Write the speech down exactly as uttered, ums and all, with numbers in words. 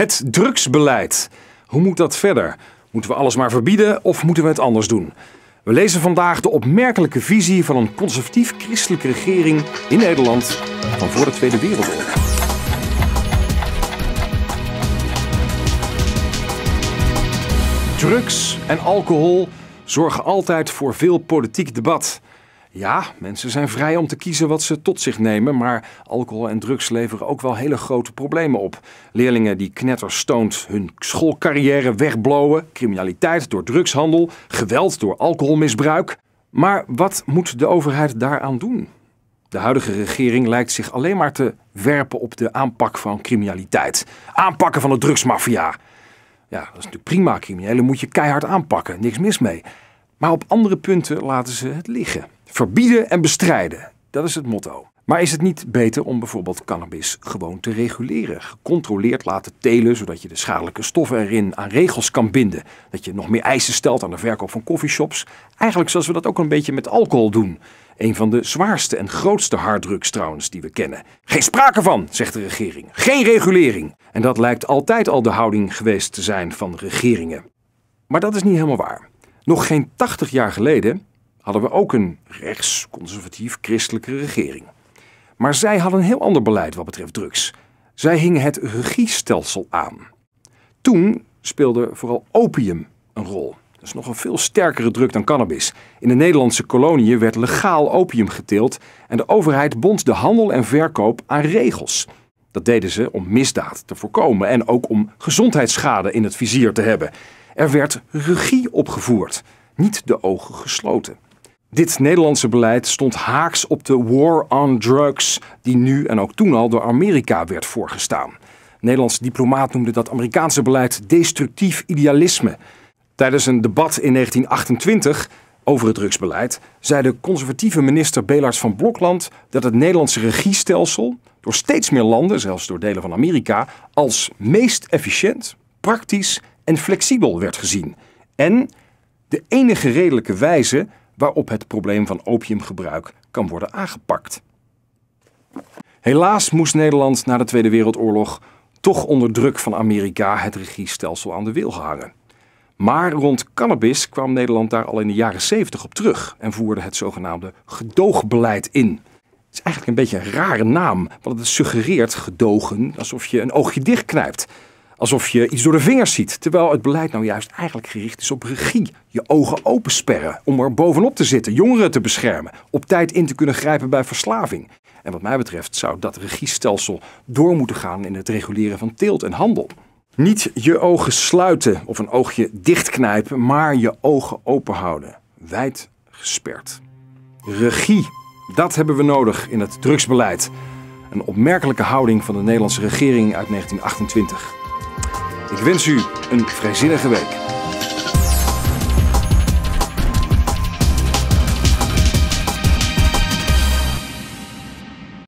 Het drugsbeleid. Hoe moet dat verder? Moeten we alles maar verbieden of moeten we het anders doen? We lezen vandaag de opmerkelijke visie van een conservatief-christelijke regering in Nederland van voor de Tweede Wereldoorlog. Drugs en alcohol zorgen altijd voor veel politiek debat. Ja, mensen zijn vrij om te kiezen wat ze tot zich nemen, maar alcohol en drugs leveren ook wel hele grote problemen op. Leerlingen die knetterstoont hun schoolcarrière wegblowen, criminaliteit door drugshandel, geweld door alcoholmisbruik. Maar wat moet de overheid daaraan doen? De huidige regering lijkt zich alleen maar te werpen op de aanpak van criminaliteit. Aanpakken van de drugsmafia. Ja, dat is natuurlijk prima, criminelen moet je keihard aanpakken, niks mis mee. Maar op andere punten laten ze het liggen. Verbieden en bestrijden, dat is het motto. Maar is het niet beter om bijvoorbeeld cannabis gewoon te reguleren? Gecontroleerd laten telen, zodat je de schadelijke stoffen erin aan regels kan binden. Dat je nog meer eisen stelt aan de verkoop van coffeeshops. Eigenlijk zoals we dat ook een beetje met alcohol doen. Een van de zwaarste en grootste harddrugs trouwens die we kennen. Geen sprake van, zegt de regering. Geen regulering. En dat lijkt altijd al de houding geweest te zijn van regeringen. Maar dat is niet helemaal waar. Nog geen tachtig jaar geleden hadden we ook een rechts-conservatief-christelijke regering. Maar zij hadden een heel ander beleid wat betreft drugs. Zij hingen het regiestelsel aan. Toen speelde vooral opium een rol. Dat is nog een veel sterkere drug dan cannabis. In de Nederlandse koloniën werd legaal opium geteeld en de overheid bond de handel en verkoop aan regels. Dat deden ze om misdaad te voorkomen en ook om gezondheidsschade in het vizier te hebben. Er werd regie opgevoerd, niet de ogen gesloten. Dit Nederlandse beleid stond haaks op de war on drugs die nu en ook toen al door Amerika werd voorgestaan. Een Nederlandse diplomaat noemde dat Amerikaanse beleid destructief idealisme. Tijdens een debat in negentien achtentwintig over het drugsbeleid zei de conservatieve minister Belaerts van Blokland dat het Nederlandse regiestelsel door steeds meer landen, zelfs door delen van Amerika, als meest efficiënt, praktisch en flexibel werd gezien. En de enige redelijke wijze waarop het probleem van opiumgebruik kan worden aangepakt. Helaas moest Nederland na de Tweede Wereldoorlog toch onder druk van Amerika het regiestelsel aan de wil hangen. Maar rond cannabis kwam Nederland daar al in de jaren zeventig op terug en voerde het zogenaamde gedoogbeleid in. Het is eigenlijk een beetje een rare naam, want het suggereert gedogen alsof je een oogje dichtknijpt. Alsof je iets door de vingers ziet, terwijl het beleid nou juist eigenlijk gericht is op regie. Je ogen opensperren om er bovenop te zitten, jongeren te beschermen, op tijd in te kunnen grijpen bij verslaving. En wat mij betreft zou dat regiestelsel door moeten gaan in het reguleren van teelt en handel. Niet je ogen sluiten of een oogje dichtknijpen, maar je ogen open houden. Wijd gesperd. Regie, dat hebben we nodig in het drugsbeleid. Een opmerkelijke houding van de Nederlandse regering uit negentien achtentwintig. Ik wens u een vrijzinnige week.